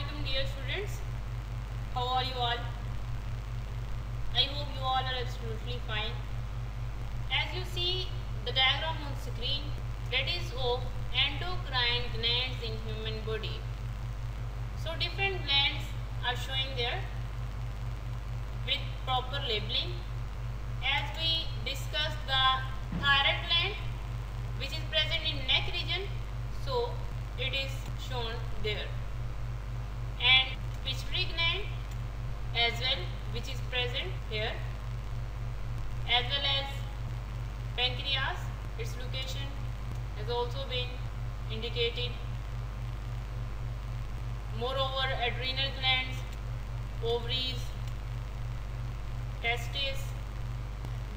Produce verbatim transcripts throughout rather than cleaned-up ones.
Assalamualaikum dear students, how are you all? I hope you all are absolutely fine. As you see the diagram on screen, that is of endocrine glands in human body. So different glands are showing there with proper labeling. As we discussed the thyroid gland, which is present in neck region, so it is shown there, and pituitary gland as well, which is present here, as well as pancreas. Its location has also been indicated. Moreover, adrenal glands, ovaries, testes,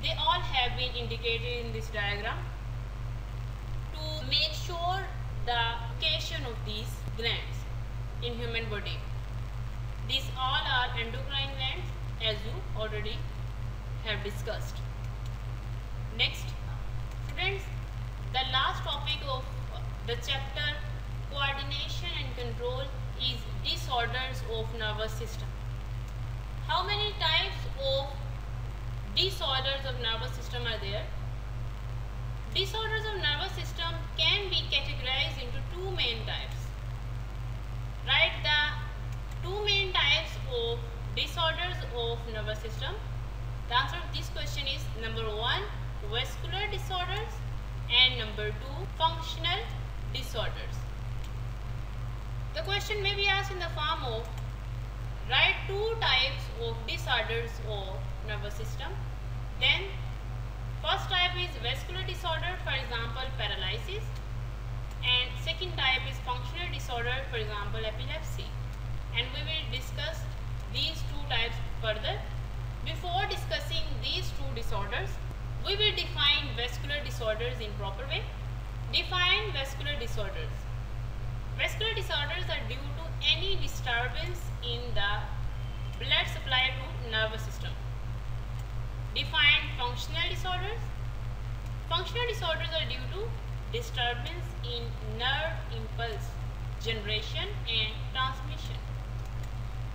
they all have been indicated in this diagram to make sure the location of these glands in human body. These all are endocrine glands, as you already have discussed. Next, students, the last topic of the chapter, coordination and control, is disorders of nervous system. How many types of disorders of nervous system are there? Disorders of nervous system can be categorized into two main types. Write the two main types of disorders of nervous system. The answer of this question is number one, vascular disorders, and number two, functional disorders. The question may be asked in the form of write two types of disorders of nervous system. Then first type is vascular disorder, for example paralysis, and second type is functional disorder, for example epilepsy. And we will discuss these two types further. Before discussing these two disorders, we will define vascular disorders in proper way. Define vascular disorders. Vascular disorders are due to any disturbance in the blood supply to nervous system. Define functional disorders. Functional disorders are due to disturbance in nerve impulse generation and transmission.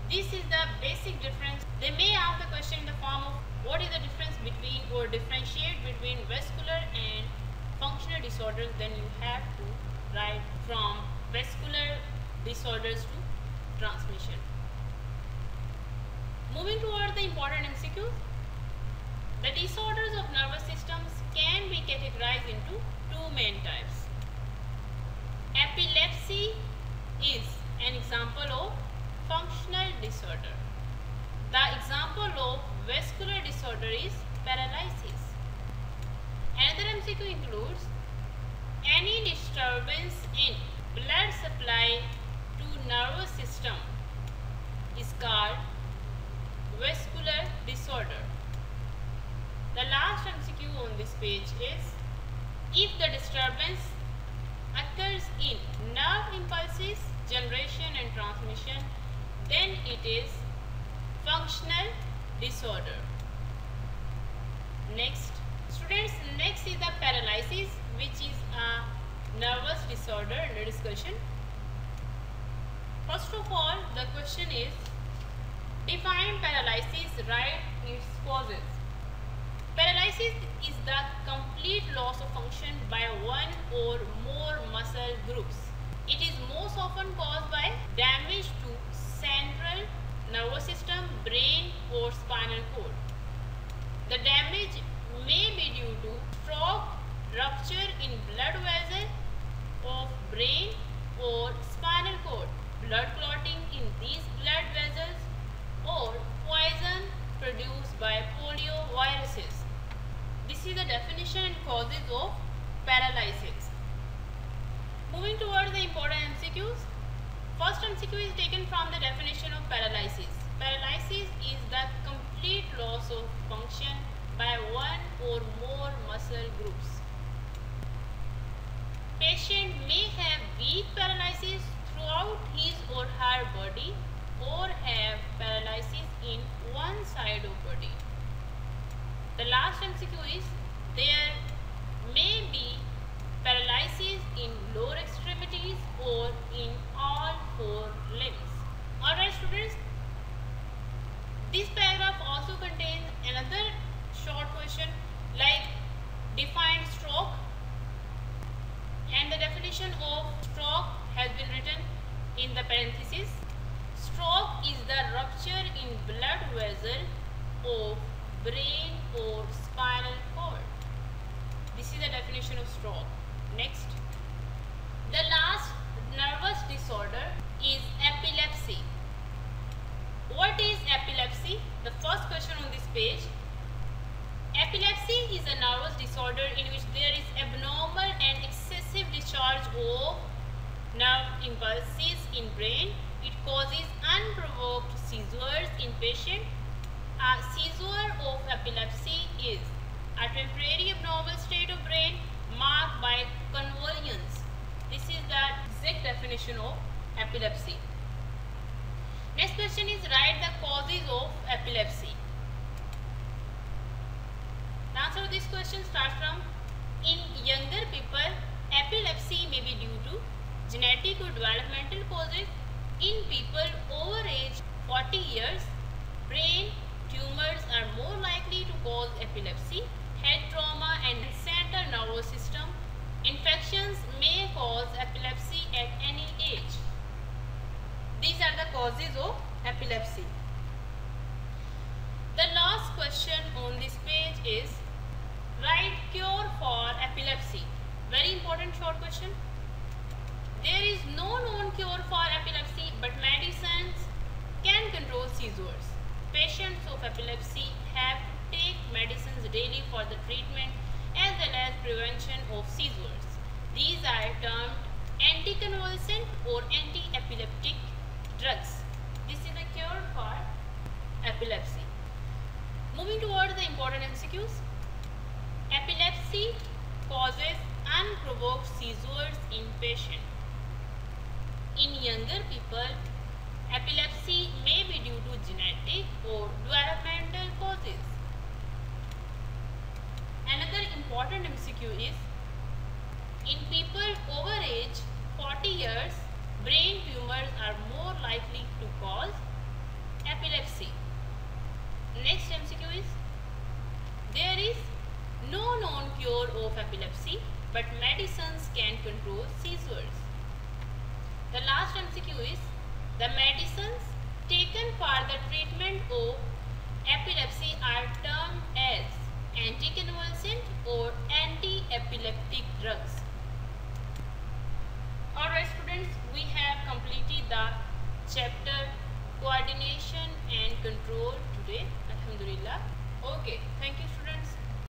This is the basic difference. They may ask the question in the form of what is the difference between or differentiate between vascular and functional disorders. Then you have to write from vascular disorders to transmission. Moving toward the important M C Q. The disorders of nervous systems can be categorized into two main types. Epilepsy is an example of functional disorder. The example of vascular disorder is paralysis. Another M C Q includes any disturbance in blood supply to nervous system is called vascular disorder. The last M C Q on this page is if the disturbance occurs in nerve impulses, generation and transmission, then it is functional disorder. Next, students, next is the paralysis, which is a nervous disorder under discussion. First of all, the question is define paralysis, write its causes. Paralysis is the complete loss of function by one or more muscle groups. It is most often caused by damage to central nervous system, brain or spinal cord. The damage may be due to stroke, rupture in blood vessel of brain or spinal cord, blood clotting in these blood vessels, or poison produced by polioviruses. This is the definition and causes of paralysis. Moving towards the important M C Qs. First M C Q is taken from the definition of paralysis. Paralysis is the complete loss of function by one or more muscle groups. Patient may have weak paralysis throughout his or her body, or have paralysis in one side of body. The last M C Q is there may be paralysis in lower extremities or in all four limbs. in the parenthesis, stroke is the rupture in blood vessel of brain or spinal cord. This is the definition of stroke. Next, the last nervous disorder is epilepsy. What is epilepsy? The first question on this page. Epilepsy is a nervous disorder in which there is abnormal and excessive discharge of nerve impulses in brain. It causes unprovoked seizures in patient. A seizure of epilepsy is a temporary abnormal state of brain marked by convulsions. This is the exact definition of epilepsy. Next question is, write the causes of epilepsy. The answer to this question starts from, in younger people, epilepsy may be due to genetic or developmental causes. In people over age forty years, brain tumors are more likely to cause epilepsy. Head trauma and central nervous system infections may cause epilepsy at any age. These are the causes of epilepsy. The last question on this page is, write cure for epilepsy. Very important short question. There is no known cure for epilepsy, but medicines can control seizures. Patients of epilepsy have to take medicines daily for the treatment as well as prevention of seizures. These are termed anticonvulsant or anti-epileptic drugs. This is a cure for epilepsy. Moving towards the important M C Qs. Epilepsy causes unprovoked seizures in patients. In younger people, epilepsy may be due to genetic or developmental causes. Another important M C Q is, in people over age forty years, brain tumors are more likely to cause epilepsy. Next M C Q is, there is no known cure of epilepsy, but medicines can control seizures. The last M C Q is, the medicines taken for the treatment of epilepsy are termed as anticonvulsant or anti-epileptic drugs. Alright students, we have completed the chapter coordination and control today. Alhamdulillah. Okay, thank you students.